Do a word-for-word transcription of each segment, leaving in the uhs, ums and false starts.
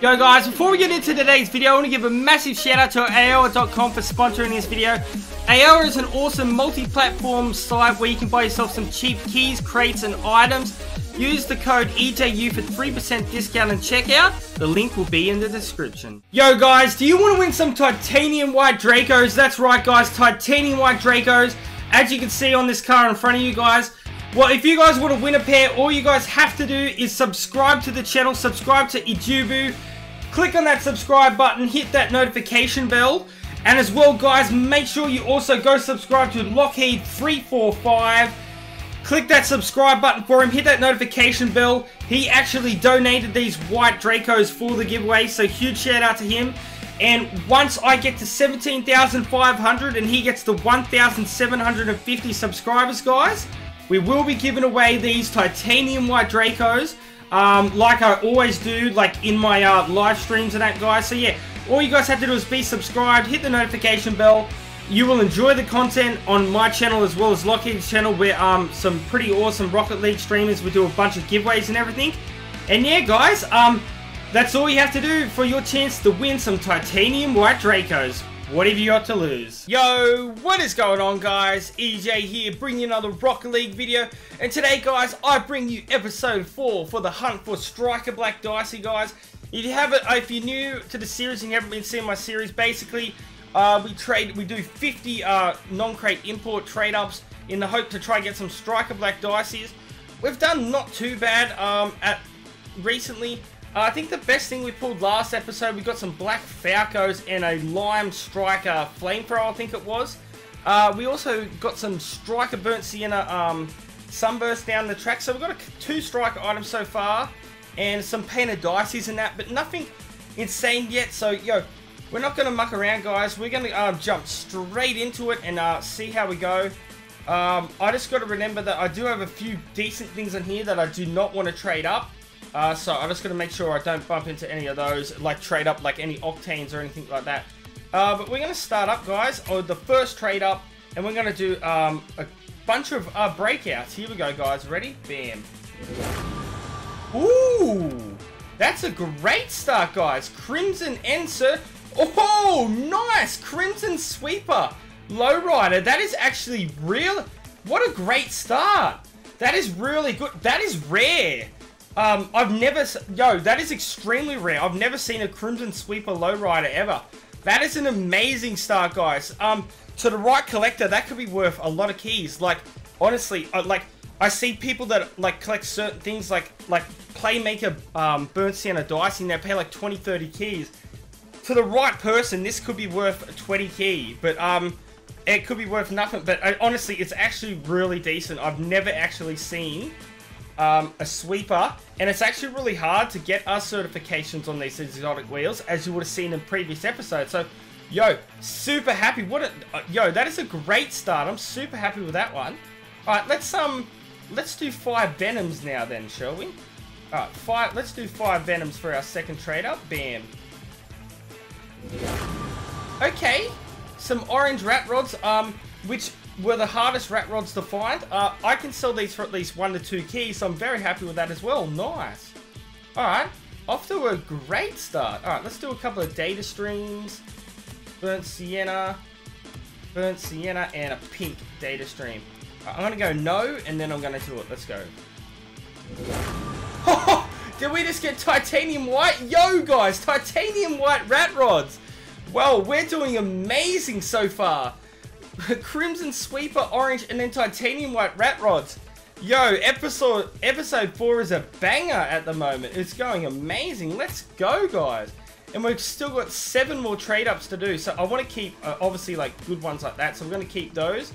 Yo guys, before we get into today's video, I want to give a massive shout out to A O E A H dot com for sponsoring this video. AOEAH is an awesome multi-platform site where you can buy yourself some cheap keys, crates and items. Use the code E J U for three percent discount and checkout. The link will be in the description. Yo guys, do you want to win some Titanium White Dracos? That's right guys, Titanium White Dracos. As you can see on this car in front of you guys. Well, if you guys want to win a pair, all you guys have to do is subscribe to the channel, subscribe to Ejubu, click on that subscribe button, hit that notification bell, and as well guys, make sure you also go subscribe to Lockheed three forty-five, click that subscribe button for him, hit that notification bell. He actually donated these white Dracos for the giveaway, so huge shout out to him. And once I get to seventeen thousand five hundred and he gets to one thousand seven hundred fifty subscribers guys, we will be giving away these Titanium White Dracos, um, like I always do, like in my uh, live streams and that, guys. So yeah, all you guys have to do is be subscribed, hit the notification bell. You will enjoy the content on my channel as well as Lockheed's channel, where um, some pretty awesome Rocket League streamers will do a bunch of giveaways and everything. And yeah, guys, um, that's all you have to do for your chance to win some Titanium White Dracos. What have you got to lose? Yo, what is going on guys? E J here, bringing you another Rocket League video. And today guys, I bring you episode four for the hunt for Striker Black Dieci guys. If you haven't, if you're new to the series and you haven't been seeing my series, basically uh, we trade, we do fifty uh, non-crate import trade-ups in the hope to try and get some Striker Black Diecis. We've done not too bad um, at recently. Uh, I think the best thing we pulled last episode, we got some Black Falcos and a Lime Striker Flame Pro, I think it was. Uh, we also got some Striker Burnt Sienna um, Sunburst down the track. So we've got a, two Striker items so far and some painted dices and that, but nothing insane yet. So, yo, we're not going to muck around, guys. We're going to uh, jump straight into it and uh, see how we go. Um, I just got to remember that I do have a few decent things in here that I do not want to trade up. Uh, so I'm just going to make sure I don't bump into any of those, like trade up, like any Octanes or anything like that. Uh, but we're going to start up, guys, or the first trade up, and we're going to do um, a bunch of uh, breakouts. Here we go, guys. Ready? Bam. Ooh! That's a great start, guys. Crimson Enser. Oh, nice! Crimson Sweeper Lowrider. That is actually real. What a great start. That is really good. That is rare. Um, I've never, yo, that is extremely rare. I've never seen a Crimson Sweeper Lowrider ever. That is an amazing start, guys. Um, to the right collector, that could be worth a lot of keys. Like, honestly, I, like, I see people that, like, collect certain things, like, like, Playmaker, um, Burnt Sienna Dice, and they pay, like, twenty, thirty keys. To the right person, this could be worth twenty key, but, um, it could be worth nothing. But, uh, honestly, it's actually really decent. I've never actually seen Um, a sweeper, and it's actually really hard to get our certifications on these exotic wheels, as you would have seen in previous episodes. So, yo, super happy. What a uh, yo, that is a great start. I'm super happy with that one. All right, let's um, let's do five Venoms now, then, shall we? All right, five. Let's do five Venoms for our second trade up. Bam. Okay, some Orange Rat Rods. Um, which were the hardest rat rods to find. Uh, I can sell these for at least one to two keys, so I'm very happy with that as well. Nice. Alright, off to a great start. Alright, let's do a couple of data streams. Burnt Sienna, Burnt Sienna, and a pink data stream. Right, I'm going to go no, and then I'm going to do it. Let's go. Did we just get Titanium White? Yo, guys, Titanium White Rat Rods. Well, we're doing amazing so far. Crimson Sweeper, Orange, and then Titanium White Rat Rods. Yo, episode episode four is a banger at the moment. It's going amazing. Let's go, guys. And we've still got seven more trade-ups to do. So I want to keep, uh, obviously, like, good ones like that. So we're going to keep those.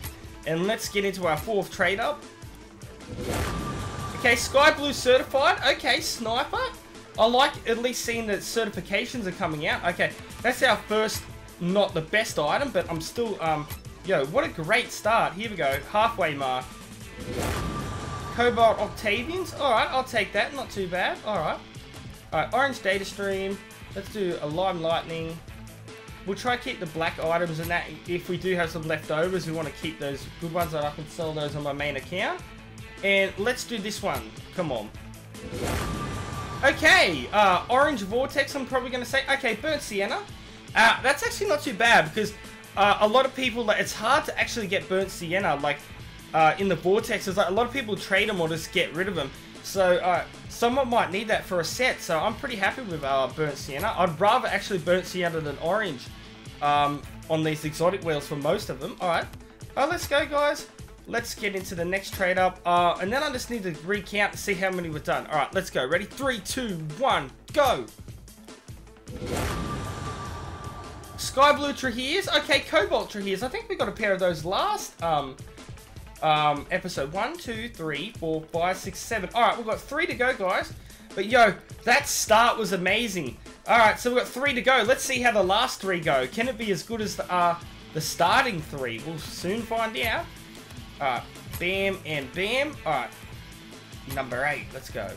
And let's get into our fourth trade-up. Okay, Sky Blue Certified. Okay, Sniper. I like at least seeing that certifications are coming out. Okay, that's our first, not the best item, but I'm still... um. Yo, what a great start. Here we go. Halfway mark. Cobalt Octavians. Alright, I'll take that. Not too bad. Alright. Alright, Orange Data Stream. Let's do a Lime Lightning. We'll try to keep the black items and that. If we do have some leftovers, we want to keep those good ones that I can sell those on my main account. And let's do this one. Come on. Okay, uh, Orange Vortex, I'm probably going to say. Okay, Burnt Sienna. Uh, that's actually not too bad, because uh, a lot of people, like, it's hard to actually get Burnt Sienna, like, uh, in the Vortexes. Like, a lot of people trade them or just get rid of them. So, uh, someone might need that for a set, so I'm pretty happy with uh, Burnt Sienna. I'd rather actually Burnt Sienna than Orange um, on these exotic wheels for most of them. Alright, uh, let's go, guys. Let's get into the next trade up, uh, and then I just need to recount to see how many we've done. Alright, let's go. Ready? Three, two, one, go! Sky Blue Traheers. Okay, Cobalt Traheers. I think we got a pair of those last um, um, episode. One, two, three, four, five, six, seven. Alright, we've got three to go, guys. But yo, that start was amazing. Alright, so we've got three to go. Let's see how the last three go. Can it be as good as the, uh, the starting three? We'll soon find out. Alright, bam and bam. Alright, number eight, let's go.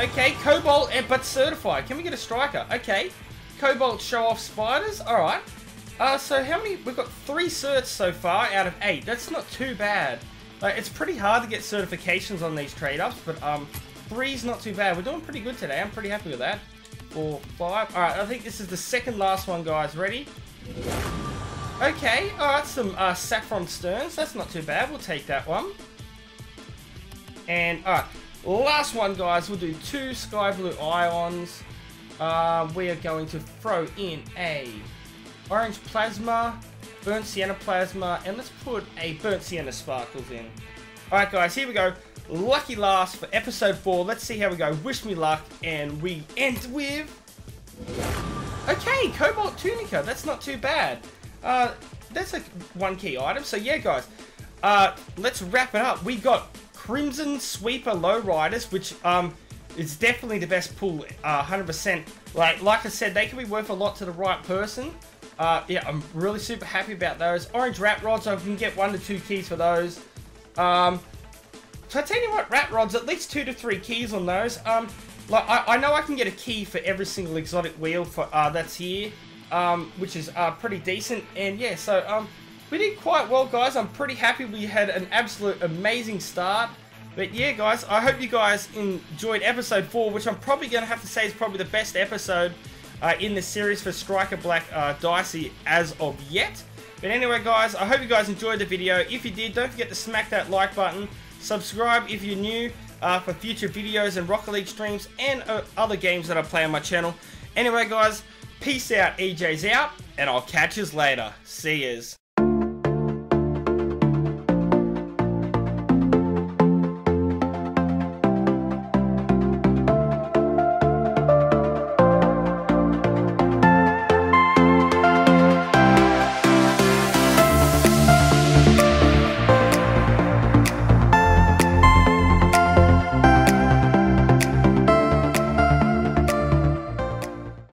Okay, Cobalt and but certified. Can we get a striker? Okay, Cobalt Show Off Spiders. Alright, uh, so how many? We've got three certs so far out of eight. That's not too bad. Like, it's pretty hard to get certifications on these trade-ups, but um, three's not too bad. We're doing pretty good today. I'm pretty happy with that. Four, five. Alright, I think this is the second last one, guys. Ready? Okay, alright, some uh, Saffron Sterns, that's not too bad, we'll take that one. And, alright, last one, guys, we'll do two Sky Blue Ions. Uh, we are going to throw in a Orange Plasma, Burnt Sienna Plasma, and let's put a Burnt Sienna Sparkles in. Alright, guys, here we go. Lucky last for episode four, let's see how we go. Wish me luck, and we end with... Okay, Cobalt Tunica, that's not too bad. Uh, that's like one key item. So yeah, guys, uh, let's wrap it up. We got Crimson Sweeper Lowriders, which um, is definitely the best pull, uh, one hundred percent. Like, like I said, they can be worth a lot to the right person. Uh, yeah, I'm really super happy about those. Orange Rat Rods, I can get one to two keys for those. Um, Titanium White Rat Rods, at least two to three keys on those. Um, like I, I know I can get a key for every single exotic wheel for uh, that's here. Um, which is uh, pretty decent, and yeah, so um, we did quite well, guys. I'm pretty happy. We had an absolute amazing start, but yeah, guys, I hope you guys enjoyed episode four, which I'm probably going to have to say is probably the best episode uh, in the series for Striker Black uh, Dieci as of yet. But anyway, guys, I hope you guys enjoyed the video. If you did, don't forget to smack that like button, subscribe if you're new uh, for future videos and Rocket League streams and uh, other games that I play on my channel. Anyway, guys, peace out, E J's out, and I'll catch yous later. See yous.